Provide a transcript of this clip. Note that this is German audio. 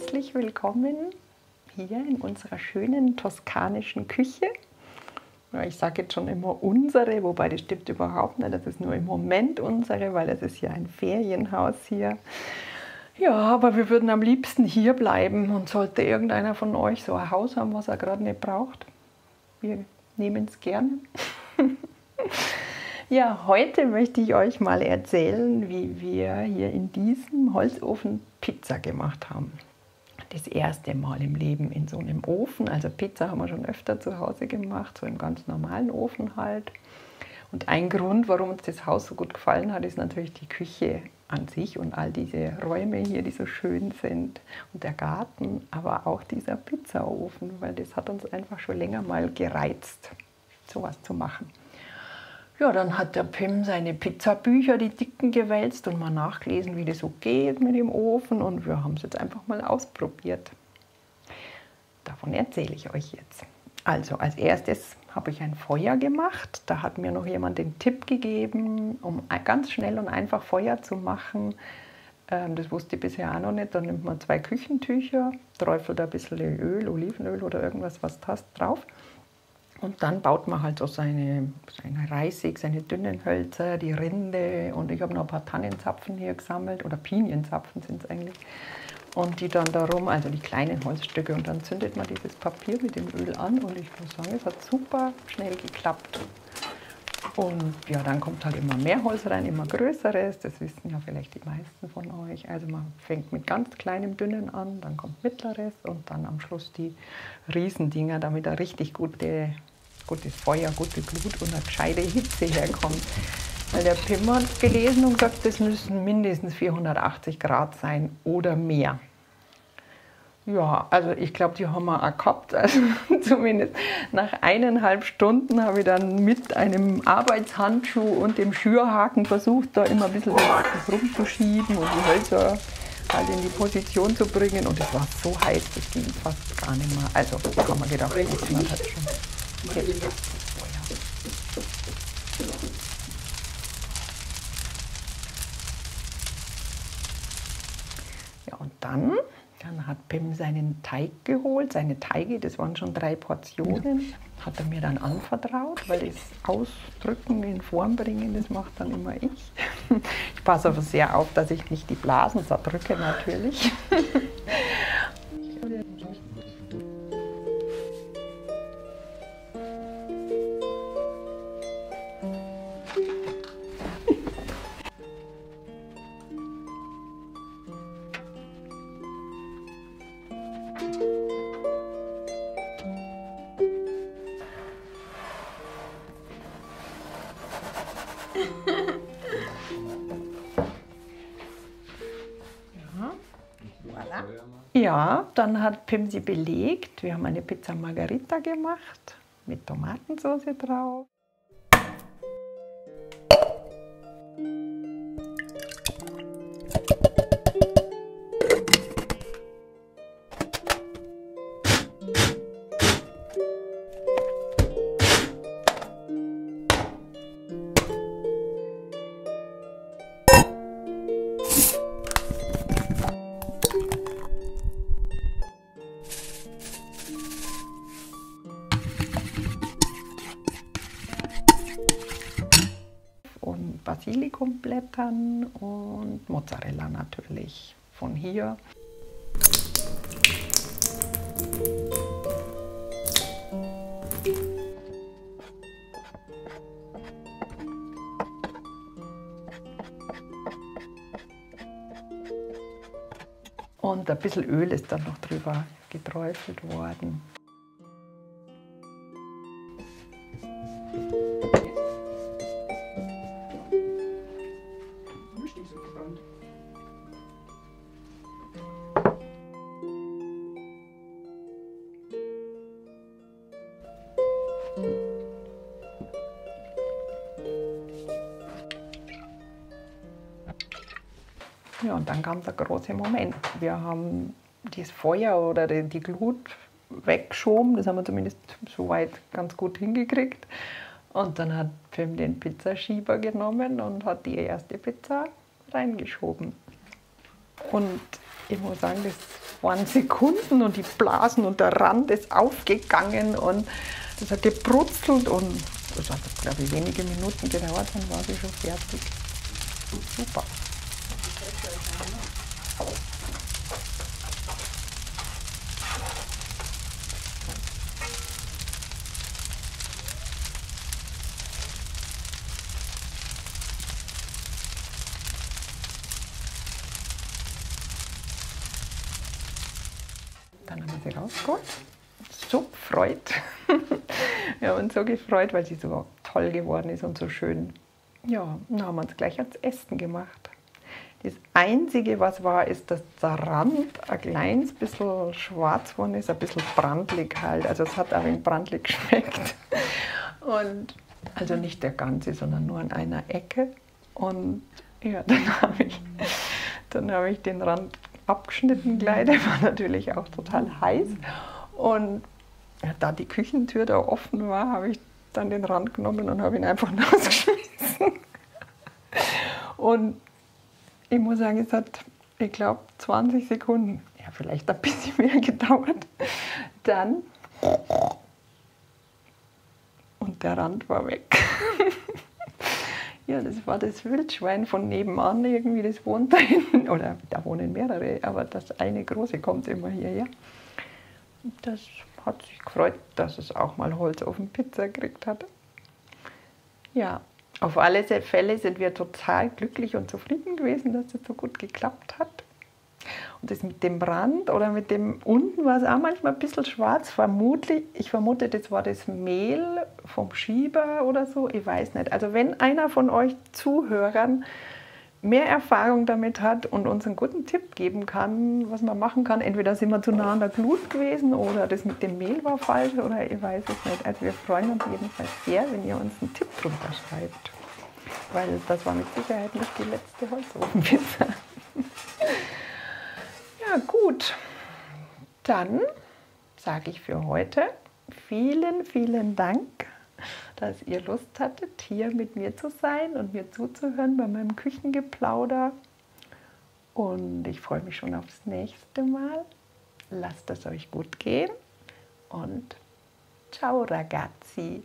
herzlich willkommen hier in unserer schönen toskanischen Küche. Ich sage jetzt schon immer unsere, wobei das stimmt überhaupt nicht, das ist nur im Moment unsere, weil das ist ja ein Ferienhaus hier. Ja, aber wir würden am liebsten hier bleiben und sollte irgendeiner von euch so ein Haus haben, was er gerade nicht braucht. Wir nehmen es gerne. Ja, heute möchte ich euch mal erzählen, wie wir hier in diesem Holzofen Pizza gemacht haben. Das erste Mal im Leben in so einem Ofen. Also Pizza haben wir schon öfter zu Hause gemacht, so im ganz normalen Ofen halt. Und ein Grund, warum uns das Haus so gut gefallen hat, ist natürlich die Küche an sich und all diese Räume hier, die so schön sind, und der Garten, aber auch dieser Pizzaofen, weil das hat uns einfach schon länger mal gereizt, sowas zu machen. Ja, dann hat der Pim seine Pizzabücher, die dicken, gewälzt und mal nachgelesen, wie das so geht mit dem Ofen, und wir haben es jetzt einfach mal ausprobiert. Davon erzähle ich euch jetzt. Also als erstes habe ich ein Feuer gemacht. Da hat mir noch jemand den Tipp gegeben, um ganz schnell und einfach Feuer zu machen. Das wusste ich bisher auch noch nicht. Dann nimmt man zwei Küchentücher, träufelt ein bisschen Öl, Olivenöl oder irgendwas, was passt, drauf. Und dann baut man halt so seine Reisig, seine dünnen Hölzer, die Rinde, und ich habe noch ein paar Tannenzapfen hier gesammelt, oder Pinienzapfen sind es eigentlich. Und die dann darum, also die kleinen Holzstücke, und dann zündet man dieses Papier mit dem Öl an, und ich muss sagen, es hat super schnell geklappt. Und ja, dann kommt halt immer mehr Holz rein, immer größeres, das wissen ja vielleicht die meisten von euch. Also man fängt mit ganz kleinem, dünnen an, dann kommt mittleres und dann am Schluss die Riesendinger, damit ein richtig gutes Feuer, gute Glut und eine gescheite Hitze herkommt. Weil der Pim hat gelesen und gesagt, das müssen mindestens 480 Grad sein oder mehr. Ja, also ich glaube, die haben wir auch gehabt, also zumindest nach 1,5 Stunden habe ich dann mit einem Arbeitshandschuh und dem Schürhaken versucht, da immer ein bisschen was rumzuschieben und die Hölzer halt in die Position zu bringen, und es war so heiß, das ging fast gar nicht mehr. Also da haben wir gedacht, das man hat schon jetzt das Feuer. Ja, und dann hat Pim seinen Teig geholt, seine Teige, das waren schon 3 Portionen, hat er mir dann anvertraut, weil das Ausdrücken, in Form bringen, das macht dann immer ich. Ich passe aber sehr auf, dass ich nicht die Blasen zerdrücke natürlich. Ja, dann hat Pim sie belegt. Wir haben eine Pizza Margarita gemacht mit Tomatensauce drauf. Basilikumblättern und Mozzarella natürlich von hier. Und ein bisschen Öl ist dann noch drüber geträufelt worden. Ja, und dann kam der große Moment. Wir haben das Feuer oder die Glut weggeschoben, das haben wir zumindest soweit ganz gut hingekriegt. Und dann hat Pim den Pizzaschieber genommen und hat die erste Pizza reingeschoben. Und ich muss sagen, das waren Sekunden und die Blasen und der Rand ist aufgegangen und das hat gebrutzelt und das hat, glaube ich, wenige Minuten gedauert, dann war sie schon fertig. Super. Dann haben wir sie rausgeholt. So gefreut. Wir haben uns so gefreut, weil sie so toll geworden ist und so schön. Ja, dann haben wir uns gleich ans Essen gemacht. Das Einzige, was war, ist, dass der Rand ein kleines bisschen schwarz worden ist, ein bisschen brandlig halt. Also es hat auch ein brandlig geschmeckt. Und also nicht der ganze, sondern nur an einer Ecke. Und ja, dann habe ich den Rand abgeschnitten gleich, der war natürlich auch total heiß. Und ja, da die Küchentür da offen war, habe ich dann den Rand genommen und habe ihn einfach rausgeschmissen. Und ich muss sagen, es hat, ich glaube, 20 Sekunden, ja vielleicht ein bisschen mehr gedauert. Dann und der Rand war weg. Ja, das war das Wildschwein von nebenan irgendwie, das wohnt da hinten, oder da wohnen mehrere, aber das eine große kommt immer hierher. Das hat sich gefreut, dass es auch mal Holzofen Pizza gekriegt hat. Ja, auf alle Fälle sind wir total glücklich und zufrieden gewesen, dass das so gut geklappt hat. Und das mit dem Rand oder mit dem unten war es auch manchmal ein bisschen schwarz. Vermutlich, ich vermute, das war das Mehl vom Schieber oder so, ich weiß nicht. Also wenn einer von euch Zuhörern mehr Erfahrung damit hat und uns einen guten Tipp geben kann, was man machen kann, entweder sind wir zu nah an der Glut gewesen oder das mit dem Mehl war falsch oder ich weiß es nicht. Also wir freuen uns jedenfalls sehr, wenn ihr uns einen Tipp drunter schreibt, weil das war mit Sicherheit nicht die letzte Holzofenpizza. Ja gut, dann sage ich für heute vielen, vielen Dank, dass ihr Lust hattet, hier mit mir zu sein und mir zuzuhören bei meinem Küchengeplauder. Und ich freue mich schon aufs nächste Mal. Lasst es euch gut gehen und ciao ragazzi!